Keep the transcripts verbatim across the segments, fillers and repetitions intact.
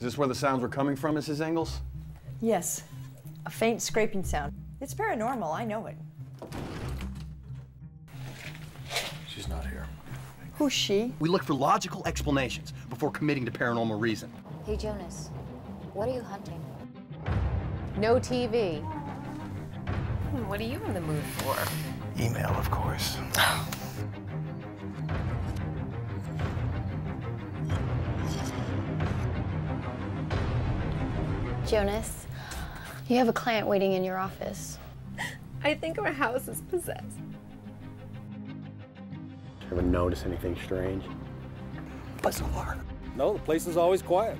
Is this where the sounds were coming from, Missus Engels? Yes. A faint scraping sound. It's paranormal, I know it. She's not here. Who's she? We look for logical explanations before committing to paranormal reason. Hey, Jonas, what are you hunting? No T V. Hmm, what are you in the mood for? Email, of course. Jonas, you have a client waiting in your office. I think our house is possessed. You ever notice anything strange? Bizarre. No, the place is always quiet.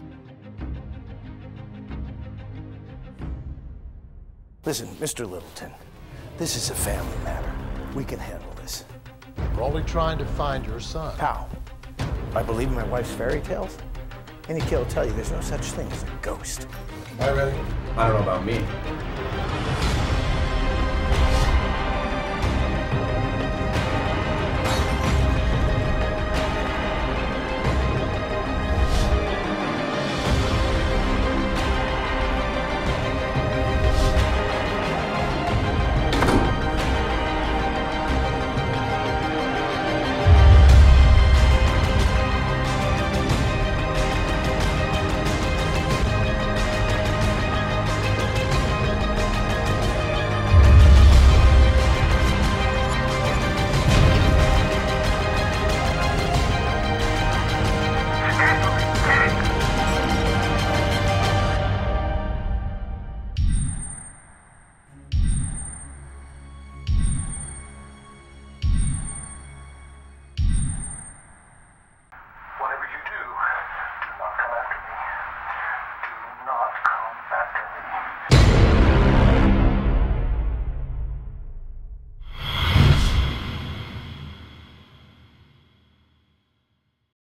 Listen, Mister Littleton, this is a family matter. We can handle this. We're only trying to find your son. How? I believe in my wife's fairy tales? Any kid will tell you there's no such thing as a ghost. Am I ready? I don't know about me.